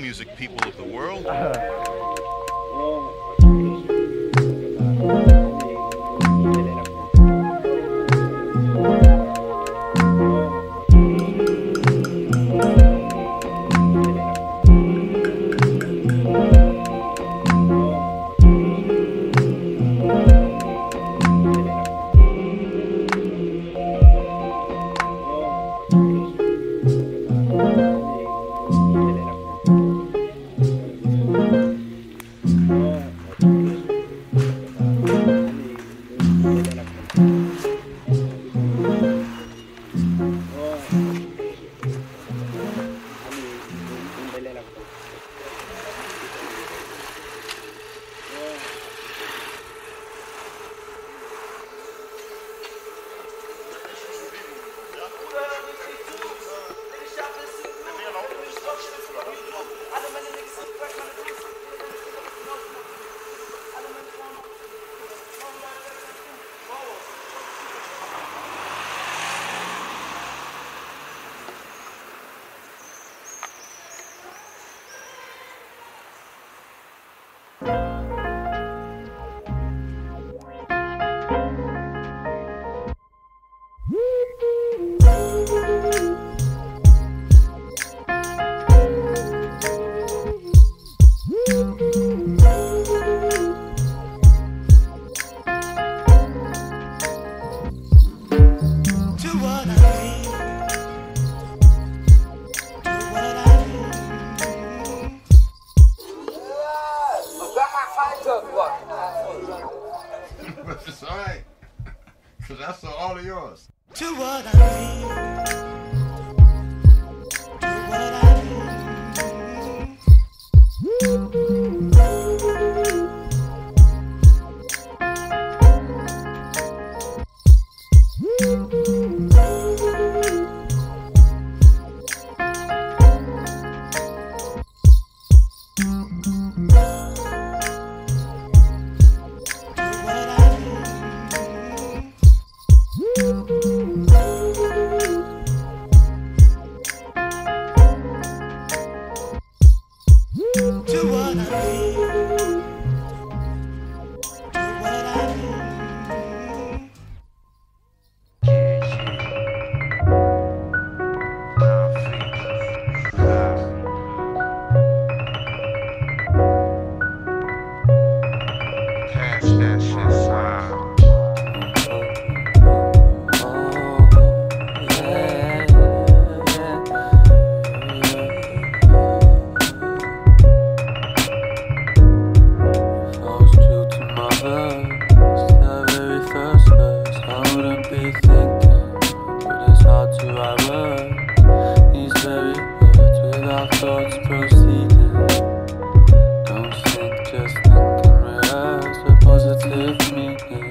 Music people of the world. It's all right. So that's all of yours. To what I need. Just think and realize the positive meaning.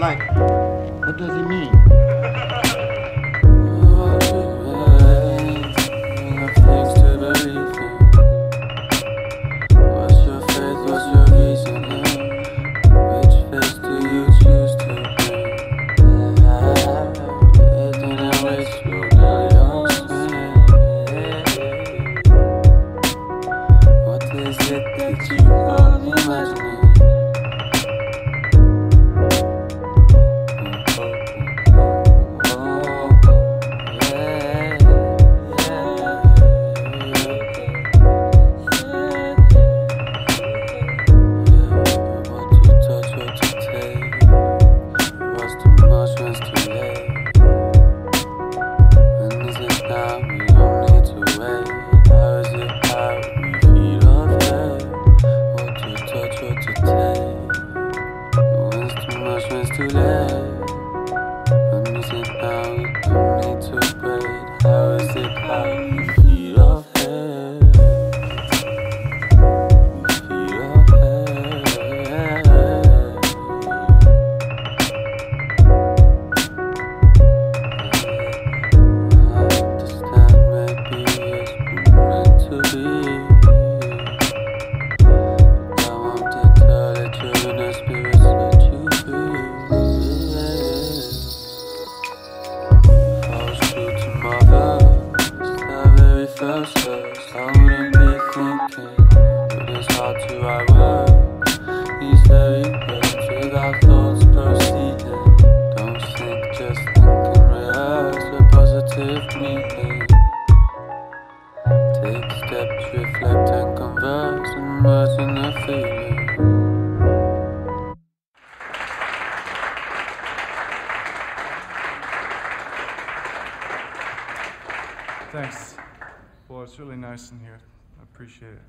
like, what does it mean? Thanks. Well, it's really nice in here. I appreciate it.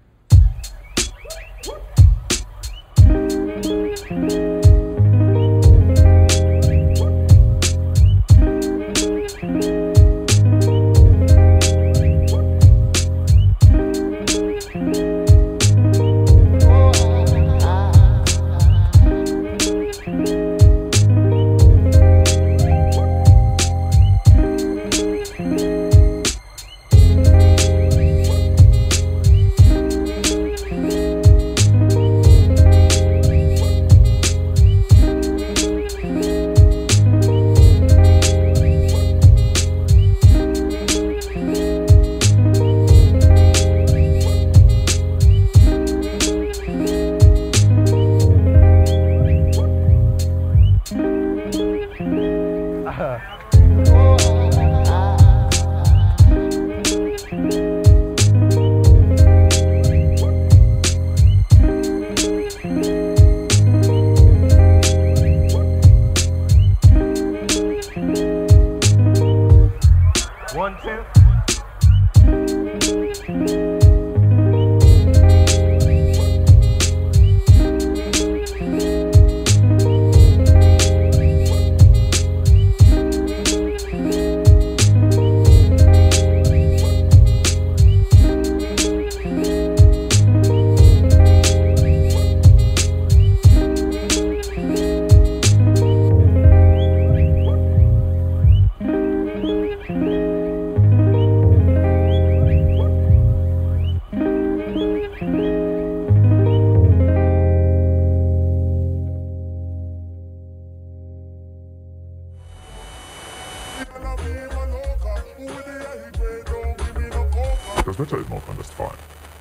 Das Wetter in Nordrhein-Westfalen.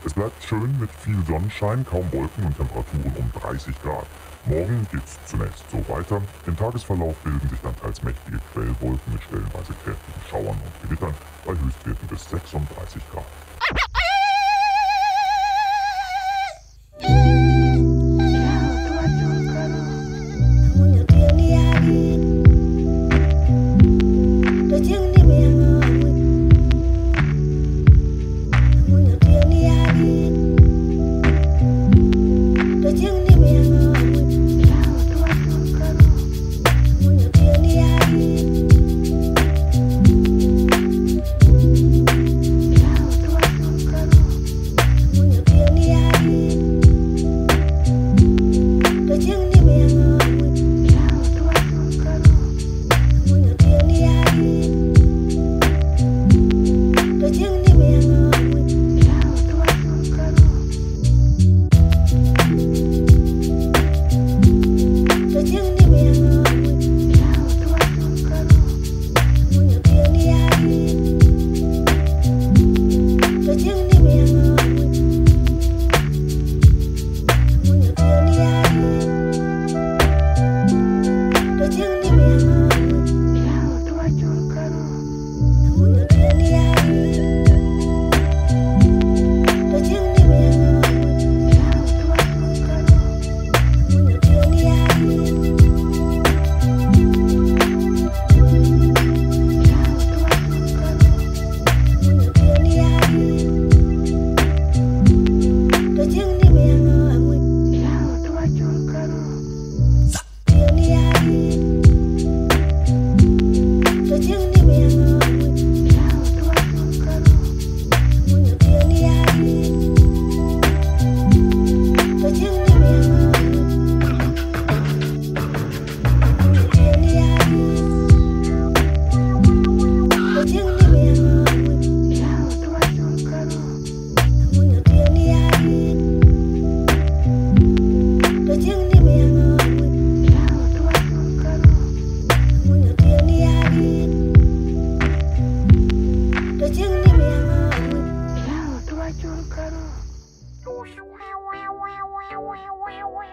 Es bleibt schön mit viel Sonnenschein, kaum Wolken und Temperaturen um 30 Grad. Morgen geht's zunächst so weiter. Im Tagesverlauf bilden sich dann teils mächtige Quellwolken mit stellenweise kräftigen Schauern und Gewittern bei Höchstwerten bis 36 Grad.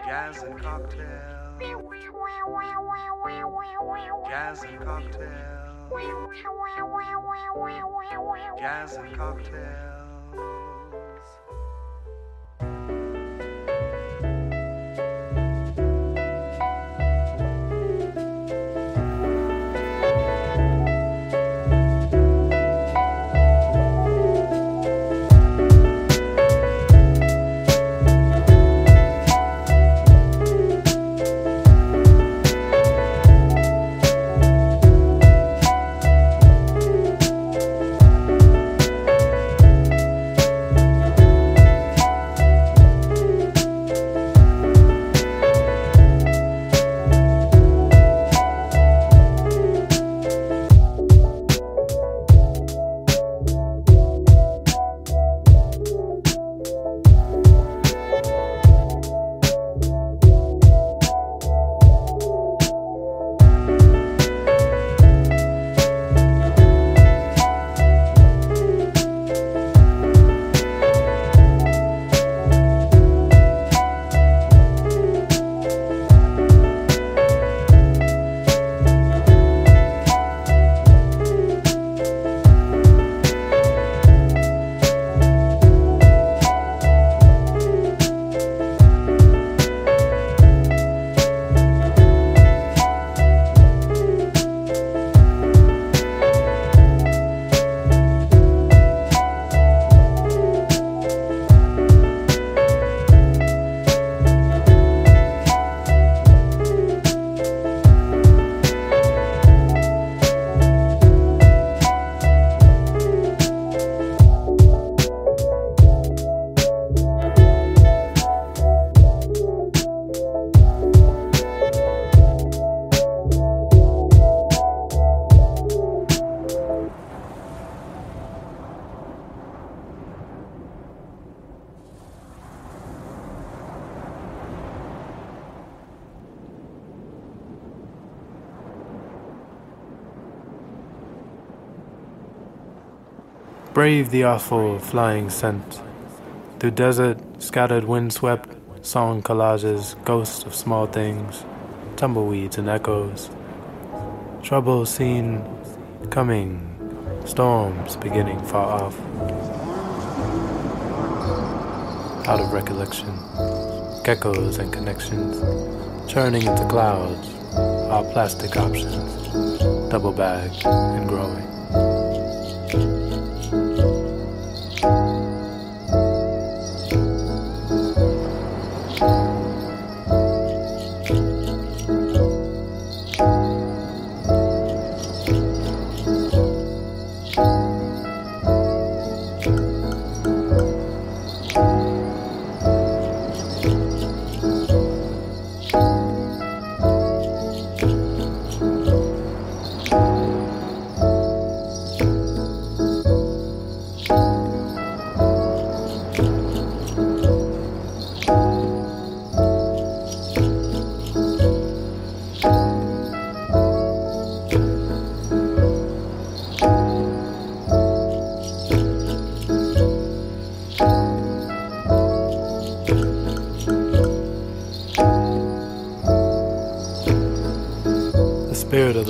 Jazz and cocktail. Jazz and cocktail. Jazz and cocktail. Brave the awful flying scent, through desert, scattered windswept, song collages, ghosts of small things, tumbleweeds and echoes. Trouble seen coming, storms beginning far off. Out of recollection, geckos and connections, churning into clouds, our plastic options, double bagged and growing.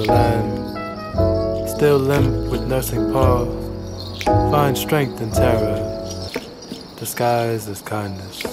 land, still limp with nursing paw, find strength in terror, disguised as kindness.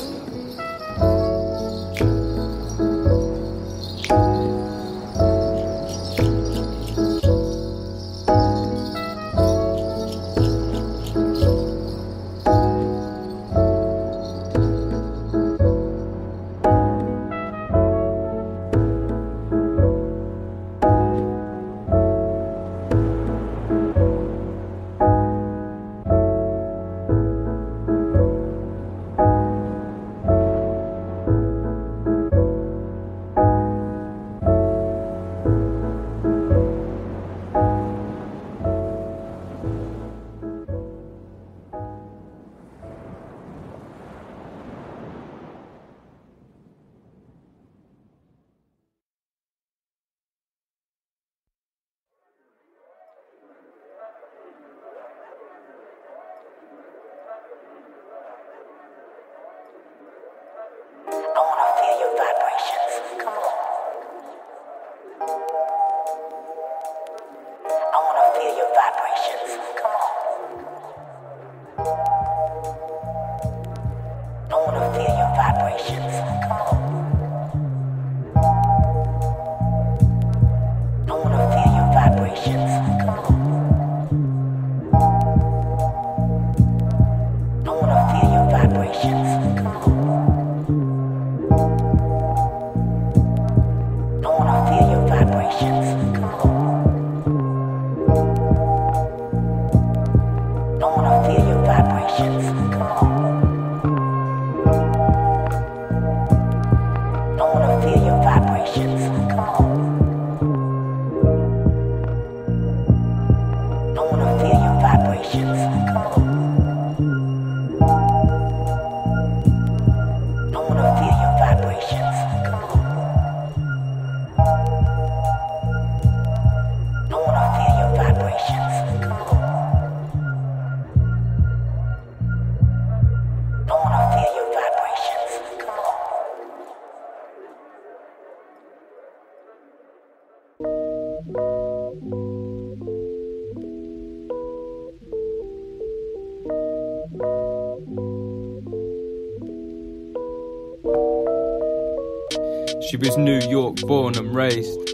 She was New York born and raised,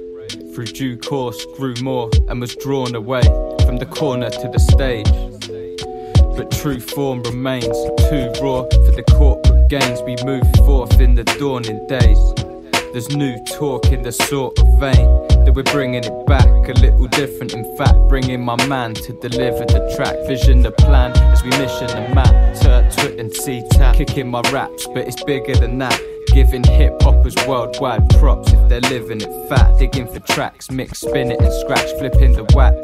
through due course grew more and was drawn away from the corner to the stage. But true form remains too raw for the corporate gains. We move forth in the dawning days. There's new talk in the sort of vein that we're bringing it back, a little different in fact. Bringing my man to deliver the track, vision the plan as we mission the map. Turt, twit and T-tap, kicking my raps, but it's bigger than that. Giving hip-hoppers worldwide props if they're living it fat. Digging for tracks, mix, spin it and scratch, flipping the wax.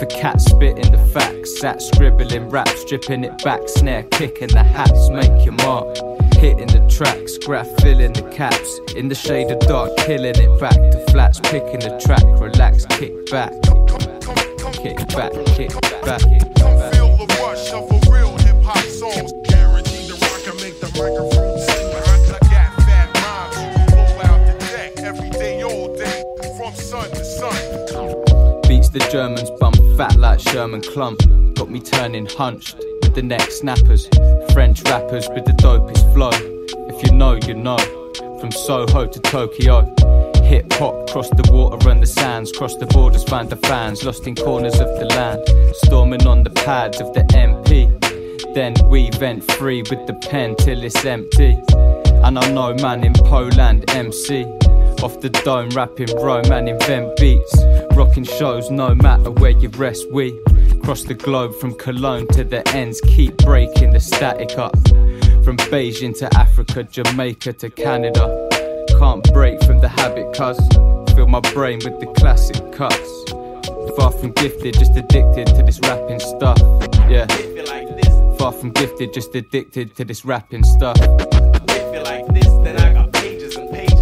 For cats spitting the facts, sat scribbling raps, dripping it back, snare kicking the hats. Make your mark, hitting the tracks, graph filling the caps. In the shade of dark, killing it back to flats. Picking the track, relax, kick back. Kick back, kick back. Come feel the rush of a real hip-hop song. Guaranteed the rock and make the microphone. Beats the Germans bum fat like Sherman Klump. Got me turning hunched with the neck snappers, French rappers with the dopest flow. If you know, you know. From Soho to Tokyo, hip hop crossed the water and the sands. Crossed the borders, find the fans lost in corners of the land. Storming on the pads of the MP, then we vent free with the pen till it's empty. And I know man in Poland MC, off the dome, rapping Rome and invent beats. Rocking shows no matter where you rest, we cross the globe from Cologne to the ends. Keep breaking the static up, from Beijing to Africa, Jamaica to Canada. Can't break from the habit cuz, fill my brain with the classic cuts. Far from gifted, just addicted to this rapping stuff. Yeah, far from gifted, just addicted to this rapping stuff. If you like this, then I got pages and pages.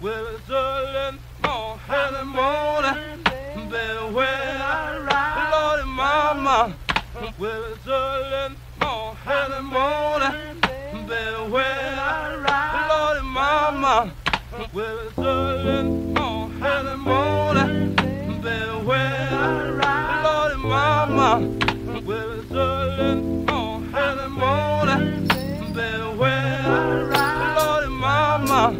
Well, it's early morning, early morning, baby, when I rise, Lord and mama. Well, it's early morning, early morning, baby, when I rise, Lord and mama. Well, it's early morning, early morning, baby, when I rise, Lord and mama. Well, it's early morning, early morning, baby, when I rise, Lord and mama.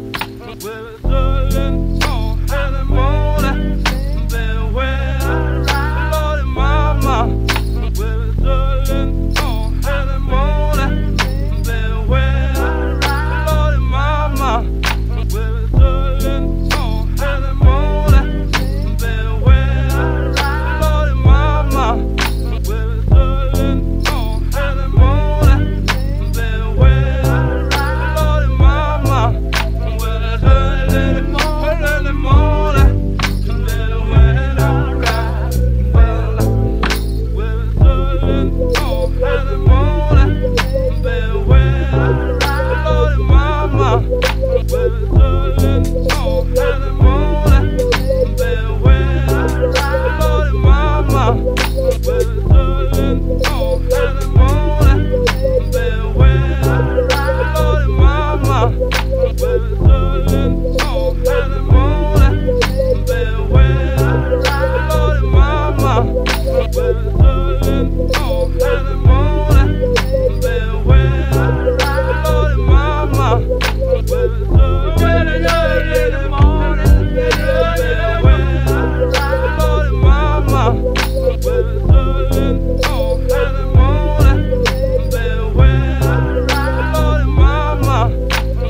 Well, it's early morning, early morning, baby, when I rise, Lord and mama. Well, it's early morning, early morning, baby, when I rise, Lord and mama. Well, it's early morning, early morning, baby, when I rise, Lord and mama. Well, it's early morning, early morning, baby, when I rise, Lord and mama. Early morning, baby, when I rise, well, it's early morning, early morning, baby, when I rise, Lord and mama. Well, it's early morning, baby, when I rise, Lord and mama. Well, it's early morning, baby, when I rise, Lord and mama.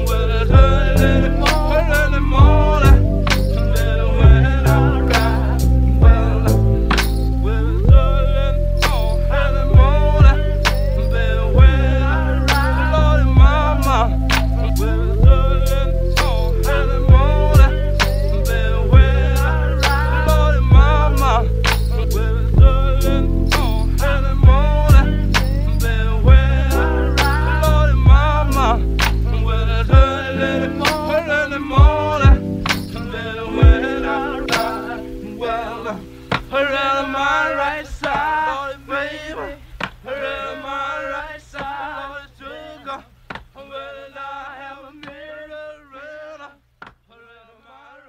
Well, it's early early morning, baby, when I rise, Lord and mama. Well, it's early morning, baby, when I rise, Lord and mama. Well, it's early morning, baby, when I rise, Lord and mama. Well, it's early morning, baby, when I rise, Lord and mama. Well, it's early morning. Around my right side, Lord, baby, around my right side, Lord, sugar, will I have a mirror, around my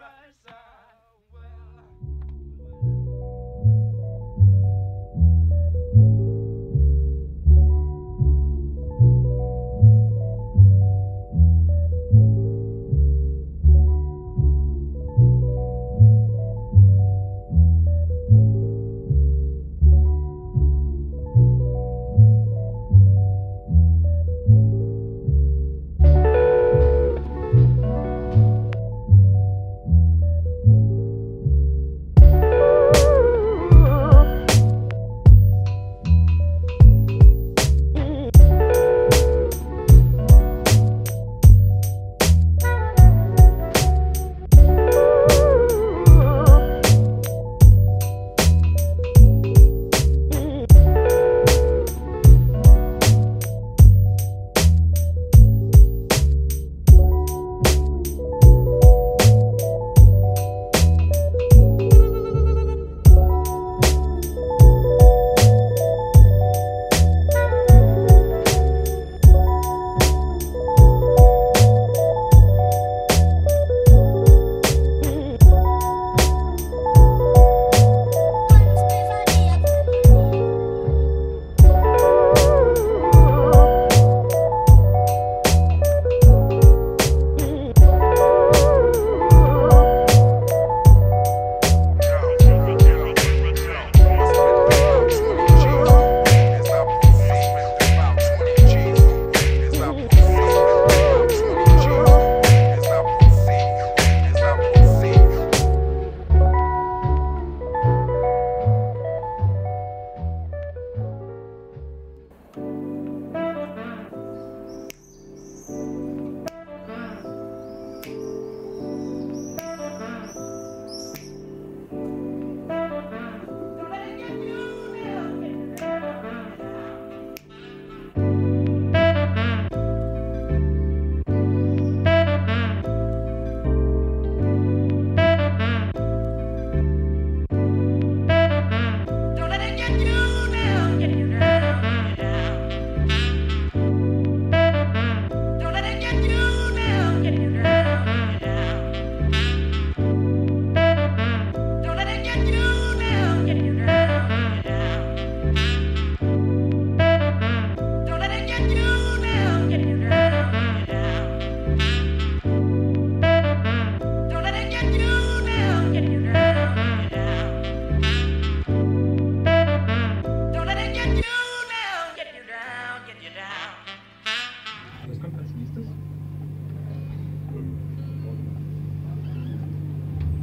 right side, well.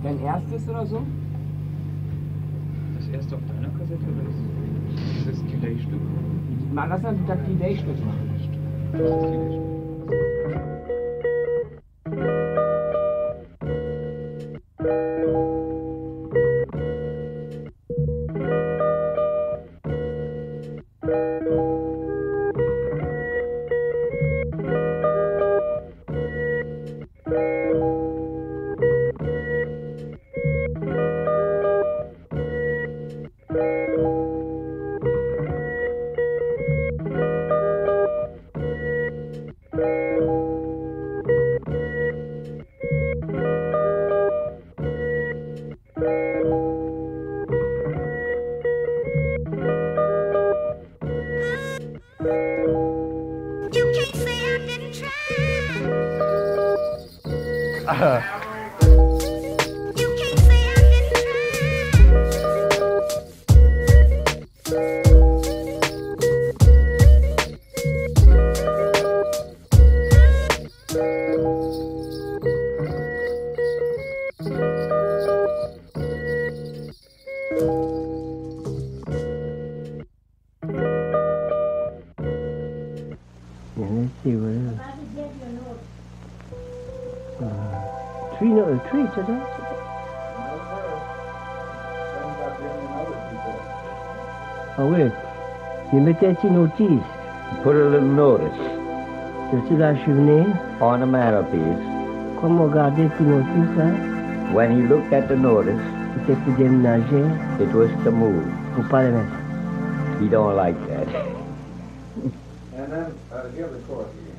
Dein erstes oder so? Das erste auf deiner Kassette oder ist dieses Delay-Stück? Mal lass uns das Delay-Stück machen. Das ist das Delay-Stück. That's a notice. Put a little notice. This is a souvenir. On a mantelpiece. When he looked at the notice, it was to move. He don't like that. And then, here's the chord here.